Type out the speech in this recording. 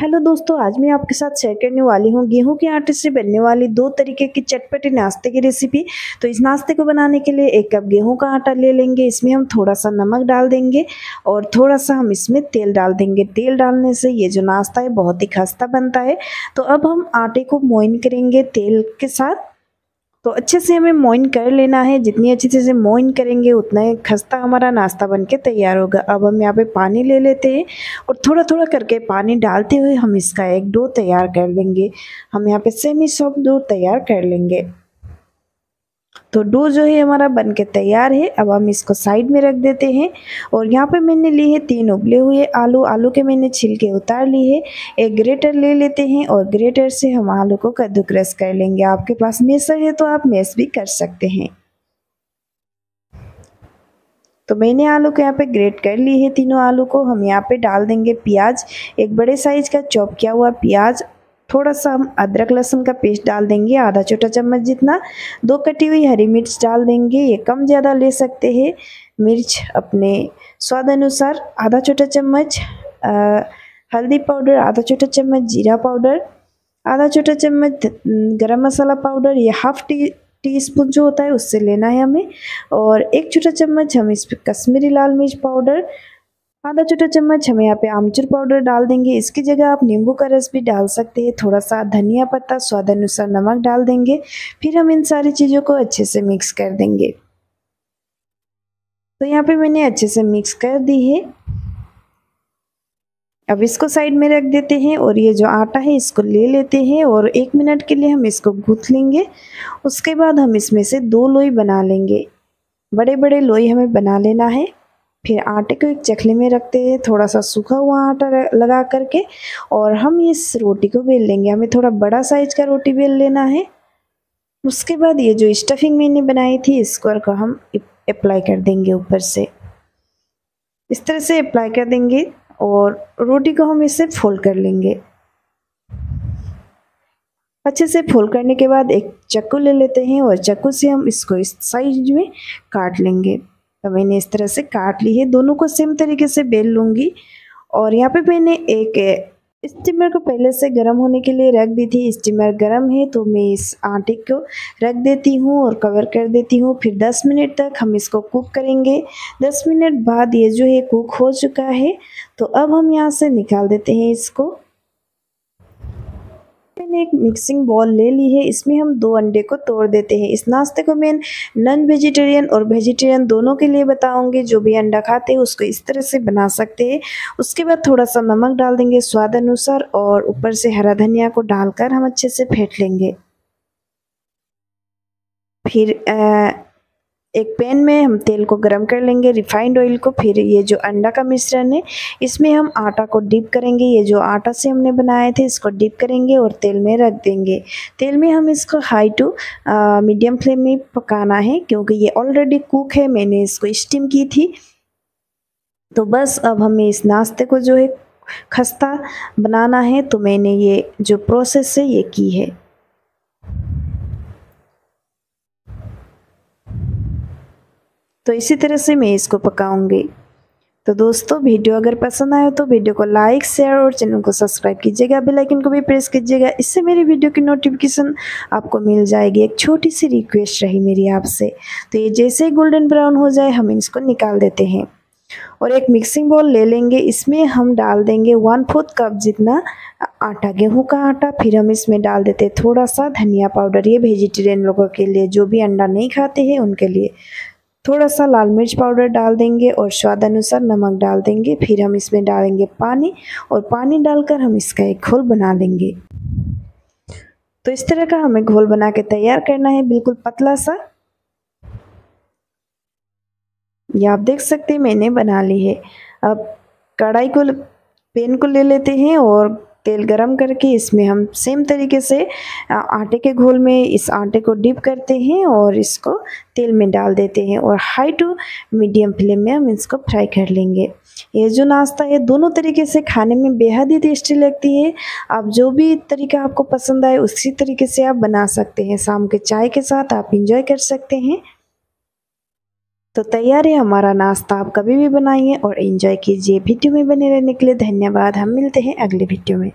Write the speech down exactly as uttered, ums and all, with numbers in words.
Hello दोस्तों, आज मैं आपके साथ शेयर करने वाली हूँ गेहूं के आटे से बनने वाली दो तरीके की चटपटे नाश्ते की रेसिपी। तो इस नाश्ते को बनाने के लिए एक कप गेहूं का आटा ले लेंगे। इसमें हम थोड़ा सा नमक डाल देंगे और थोड़ा सा हम इसमें तेल डाल देंगे। तेल डालने से ये जो नाश्ता है बहुत ही खस्ता बनता है। तो अब हम आटे को मोइन करेंगे तेल के साथ। तो अच्छे से हमें मोइन कर लेना है। जितनी अच्छे से मोइन करेंगे उतना ही खस्ता हमारा नाश्ता बनके तैयार होगा। अब हम यहाँ पे पानी ले लेते हैं और थोड़ा थोड़ा करके पानी डालते हुए हम इसका एक डो तैयार कर देंगे। हम यहाँ पे सेमी सॉफ्ट डो तैयार कर लेंगे। तो डो जो है हमारा बनके तैयार है। अब हम इसको साइड में रख देते हैं। और यहाँ पे मैंने लिए हैं तीन उबले हुए आलू। आलू के मैंने छिलके उतार लिए हैं। एक ग्रेटर ले लेते हैं और ग्रेटर से हम आलू को कद्दूकस कर लेंगे। आपके पास मेसर है तो आप मेस भी कर सकते हैं। तो मैंने आलू को यहाँ पे ग्रेट कर ली है। तीनों आलू को हम यहाँ पे डाल देंगे प्याज। एक बड़े साइज का चॉप किया हुआ प्याज, थोड़ा सा हम अदरक लहसुन का पेस्ट डाल देंगे, आधा छोटा चम्मच जितना। दो कटी हुई हरी मिर्च डाल देंगे, ये कम ज़्यादा ले सकते हैं। मिर्च अपने स्वाद अनुसार आधा छोटा चम्मच, हल्दी पाउडर आधा छोटा चम्मच, जीरा पाउडर आधा छोटा चम्मच, गरम मसाला पाउडर ये हाफ टी टी स्पून जो होता है उससे लेना है हमें। और एक छोटा चम्मच हम इस पर कश्मीरी लाल मिर्च पाउडर, आधा छोटा चम्मच हम यहाँ पे आमचूर पाउडर डाल देंगे। इसकी जगह आप नींबू का रस भी डाल सकते हैं। थोड़ा सा धनिया पत्ता, स्वाद अनुसार नमक डाल देंगे। फिर हम इन सारी चीज़ों को अच्छे से मिक्स कर देंगे। तो यहाँ पे मैंने अच्छे से मिक्स कर दी है। अब इसको साइड में रख देते हैं। और ये जो आटा है इसको ले लेते हैं और एक मिनट के लिए हम इसको गूँथ लेंगे। उसके बाद हम इसमें से दो लोई बना लेंगे। बड़े बड़े लोई हमें बना लेना है। फिर आटे को एक चकले में रखते हैं, थोड़ा सा सूखा हुआ आटा लगा करके, और हम इस रोटी को बेल लेंगे। हमें थोड़ा बड़ा साइज का रोटी बेल लेना है। उसके बाद ये जो स्टफिंग मैंने बनाई थी इसको को हम अप्लाई कर देंगे ऊपर से। इस तरह से अप्लाई कर देंगे और रोटी को हम इससे फोल्ड कर लेंगे। अच्छे से फोल्ड करने के बाद एक चाकू ले लेते हैं और चाकू से हम इसको इस साइज में काट लेंगे। तो मैंने इस तरह से काट ली है। दोनों को सेम तरीके से बेल लूँगी। और यहाँ पे मैंने एक स्टीमर को पहले से गर्म होने के लिए रख दी थी। स्टीमर गर्म है तो मैं इस आटे को रख देती हूँ और कवर कर देती हूँ। फिर दस मिनट तक हम इसको कुक करेंगे। दस मिनट बाद ये जो है कुक हो चुका है। तो अब हम यहाँ से निकाल देते हैं इसको। मैंने एक मिक्सिंग बॉल ले ली है। इसमें हम दो अंडे को तोड़ देते हैं। इस नाश्ते को मैं नॉन वेजिटेरियन और वेजिटेरियन दोनों के लिए बताऊंगी। जो भी अंडा खाते हैं उसको इस तरह से बना सकते हैं। उसके बाद थोड़ा सा नमक डाल देंगे स्वाद अनुसार और ऊपर से हरा धनिया को डालकर हम अच्छे से फेंट लेंगे। फिर आ, एक पैन में हम तेल को गरम कर लेंगे, रिफाइंड ऑयल को। फिर ये जो अंडा का मिश्रण है इसमें हम आटा को डिप करेंगे। ये जो आटा से हमने बनाए थे इसको डिप करेंगे और तेल में रख देंगे। तेल में हम इसको हाई टू मीडियम फ्लेम में पकाना है क्योंकि ये ऑलरेडी कुक है। मैंने इसको स्टीम की थी। तो बस अब हमें इस नाश्ते को जो है खस्ता बनाना है। तो मैंने ये जो प्रोसेस है ये की है। तो इसी तरह से मैं इसको पकाऊंगी। तो दोस्तों, वीडियो अगर पसंद आए तो वीडियो को लाइक, शेयर और चैनल को सब्सक्राइब कीजिएगा। बेल आइकन को भी प्रेस कीजिएगा। इससे मेरे वीडियो की नोटिफिकेशन आपको मिल जाएगी। एक छोटी सी रिक्वेस्ट रही मेरी आपसे। तो ये जैसे ही गोल्डन ब्राउन हो जाए हम इसको निकाल देते हैं। और एक मिक्सिंग बाउल ले लेंगे। इसमें हम डाल देंगे वन फोर्थ कप जितना आटा, गेहूं का आटा। फिर हम इसमें डाल देते हैं थोड़ा सा धनिया पाउडर, ये वेजिटेरियन लोगों के लिए, जो भी अंडा नहीं खाते हैं उनके लिए। थोड़ा सा लाल मिर्च पाउडर डाल देंगे और स्वाद अनुसार नमक डाल देंगे। फिर हम इसमें डालेंगे पानी और पानी डालकर हम इसका एक घोल बना लेंगे। तो इस तरह का हमें घोल बना के तैयार करना है, बिल्कुल पतला सा। ये आप देख सकते हैं मैंने बना ली है। अब कढ़ाई को, पैन को ले लेते हैं और तेल गरम करके इसमें हम सेम तरीके से आटे के घोल में इस आटे को डिप करते हैं और इसको तेल में डाल देते हैं। और हाई टू मीडियम फ्लेम में हम इसको फ्राई कर लेंगे। ये जो नाश्ता है दोनों तरीके से खाने में बेहद ही टेस्टी लगती है। आप जो भी तरीका आपको पसंद आए उसी तरीके से आप बना सकते हैं। शाम के चाय के साथ आप इंजॉय कर सकते हैं। तो तैयार है हमारा नाश्ता। आप कभी भी बनाइए और एंजॉय कीजिए। वीडियो में बने रहने के लिए धन्यवाद। हम मिलते हैं अगले वीडियो में।